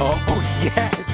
Oh, yes.